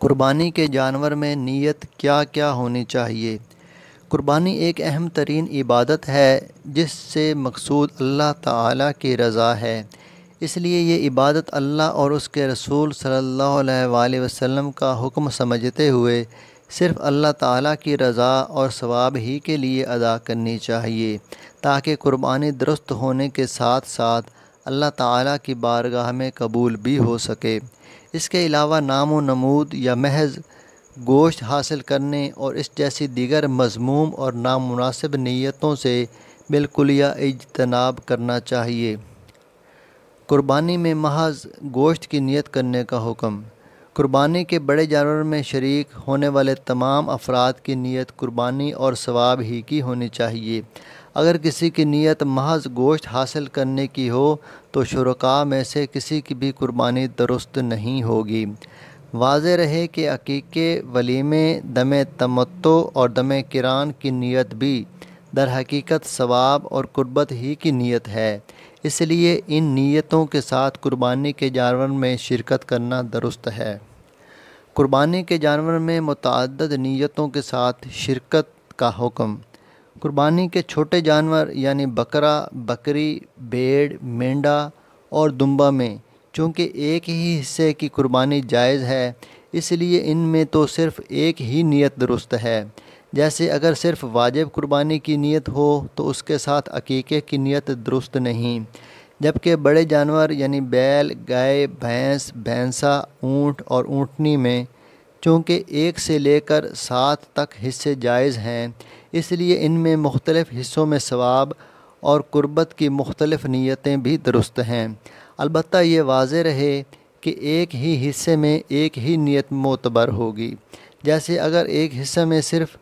कुर्बानी के जानवर में नीयत क्या क्या होनी चाहिए। कुर्बानी एक अहम तरीन इबादत है जिससे मकसूद अल्लाह ताला की रज़ा है, इसलिए ये इबादत अल्लाह और उसके रसूल सल्लल्लाहु अलैहि वसल्लम का हुक्म समझते हुए सिर्फ़ अल्लाह ताला की रज़ा और सवाब ही के लिए अदा करनी चाहिए, ताकि कुर्बानी दुरुस्त होने के साथ साथ अल्लाह ताला की बारगाह में कबूल भी हो सके। इसके अलावा नामो नमूद या महज गोश्त हासिल करने और इस जैसी दीगर मज़मूम और नामुनासिब नीयतों से बिल्कुल या इज्तनाब करना चाहिए। कुर्बानी में महज गोश्त की नीयत करने का हुक्म। कुर्बानी के बड़े जानवर में शरीक होने वाले तमाम अफराद की नीयत कुर्बानी और सवाब ही की होनी चाहिए। अगर किसी की नीयत महज गोश्त हासिल करने की हो तो शुरका में से किसी की भी कुर्बानी दुरुस्त नहीं होगी। वाज़े रहे कि अकीके, वलीमे, दमे तमत्तो और दमे किरान की नीयत भी दर हकीकत सवाब और कुर्बत ही की नीयत है, इसलिए इन नीयतों के साथ कुर्बानी के जानवर में शिरकत करना दुरुस्त है। कुर्बानी के जानवर में मुतअद्दिद नीयतों के साथ शिरकत का हुक्म। कुर्बानी के छोटे जानवर यानी बकरा, बकरी, भेड़, मेंढा और दुम्बा में चूँकि एक ही हिस्से की कुर्बानी जायज़ है, इसलिए इनमें तो सिर्फ़ एक ही नीयत दुरुस्त है। जैसे अगर सिर्फ़ वाजिब कुर्बानी की नीयत हो तो उसके साथ अकीक़े की नीयत दुरुस्त नहीं, जबकि बड़े जानवर यानी बैल, गाय, भैंस, भैंसा, ऊंट और ऊँटनी में चूँकि 1 से लेकर 7 तक हिस्से जायज़ हैं, इसलिए इनमें मुख्तलिफ़ हिस्सों में सवाब और कुर्बत की मुख्तलिफ़ नीयतें भी दुरुस्त हैं। अलबत्ता ये वाज़े रहे कि एक ही हिस्से में एक ही नीयत मोतबर होगी। जैसे अगर एक हिस्से में सिर्फ़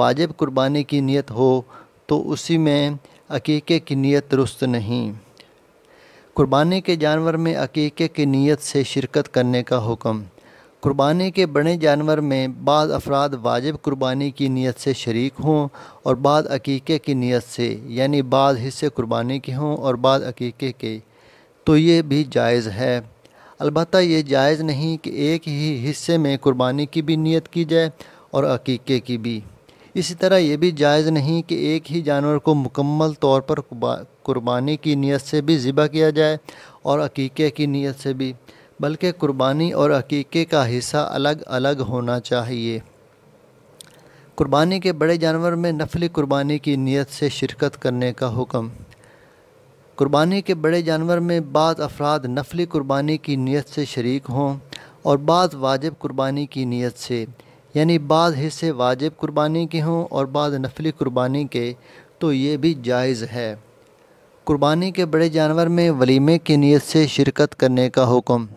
वाजिब कुर्बानी की नीयत हो तो उसी में अकीक़े की नीयत दुरुस्त नहीं। कुर्बानी के जानवर में अकीक़े की नीयत से शिरकत करने का हुक्म। कुर्बानी के बड़े जानवर में बाद अफराद वाजिब कुर्बानी की नीयत से शरीक हों और बाद अकीक़े की नीयत से, यानी बाद हिस्से कुर्बानी के हों और बाद अकीक़े के, तो ये भी जायज़ है। अलबत्ता ये जायज़ नहीं कि एक ही हिस्से में कुर्बानी की भी नीयत की जाए और अकीक़े की भी। इसी तरह ये भी जायज़ नहीं कि एक ही जानवर को मुकम्मल तौर पर कुर्बानी की नीयत से भी ज़िबा किया जाए और अकीक़े की नीयत से भी, बल्कि कुर्बानी और अकीक़े का हिस्सा अलग अलग होना चाहिए। कुर्बानी के बड़े जानवर में नफली कुर्बानी की नीयत से शिरकत करने का हुक्म। कुर्बानी के बड़े जानवर में बाद अफराद नफली कुर्बानी की नीयत से शरीक हों और बाद वाजिब कुर्बानी की नीयत से, यानी बाद हिस्से वाजिब कुर्बानी के हों और बाद नफली कुर्बानी के, तो ये भी जायज़ है। कुर्बानी के बड़े जानवर में वलीमे की नीयत से शिरकत करने का हुक्म।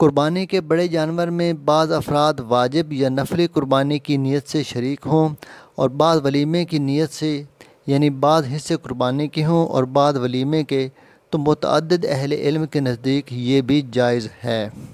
कुर्बानी के बड़े जानवर में बाद अफराद वाजिब या नफली कुर्बानी की नीयत से शरीक हों और बाद वलीमे की नीयत से, यानी बाद हिस्से कुर्बानी के हों और बाद वलीमे के, तो मुतअद्दिद अहले इल्म के नज़दीक ये भी जायज़ है।